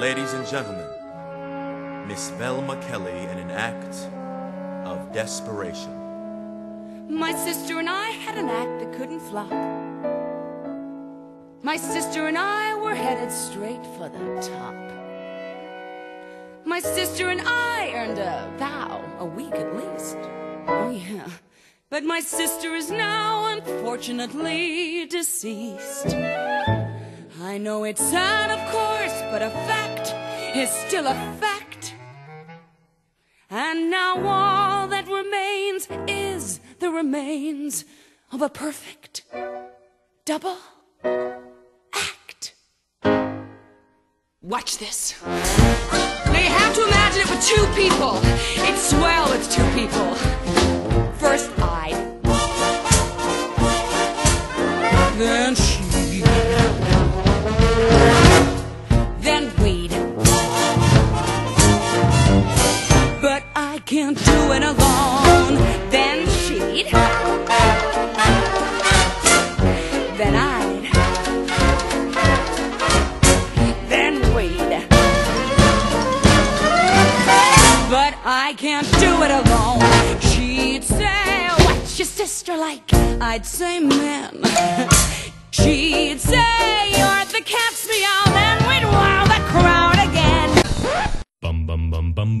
Ladies and gentlemen, Miss Velma Kelly in an act of desperation. My sister and I had an act that couldn't flop. My sister and I were headed straight for the top. My sister and I earned a bow, a week at least. Oh yeah. But my sister is now unfortunately deceased. I know it's sad, of course, but a fact is still a fact. And now all that remains is the remains of a perfect double act. Watch this. Now you have to imagine it with two people. It's swell with two people. First I, then she, then we'd. But I can't do it alone. Then she'd, then I'd, then we'd. But I can't do it alone. She'd say, "What's your sister like?" I'd say, "Man." She'd say, "You're the cat's meow." Then we'd wow the crowd again. Bum bum bum bum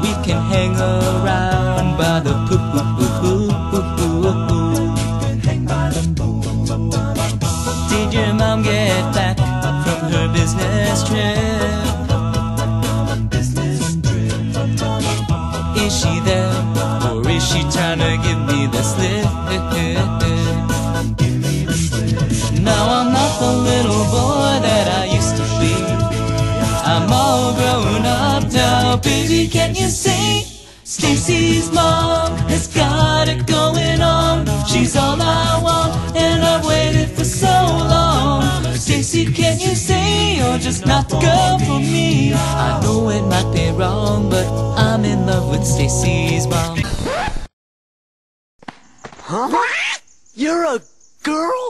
We can hang around by the pool. Did your mom get back from her business trip? Is she there, or is she trying to give me the slip? Now I'm not the little boy that I used to be. I'm all grown up now, baby, can you see? Stacy's mom has got it going on. She's all I want, and I've waited for so long. Stacy, can you see you're just not the girl for me? I know it might be wrong, but I'm in love with Stacy's mom. Huh? You're a girl?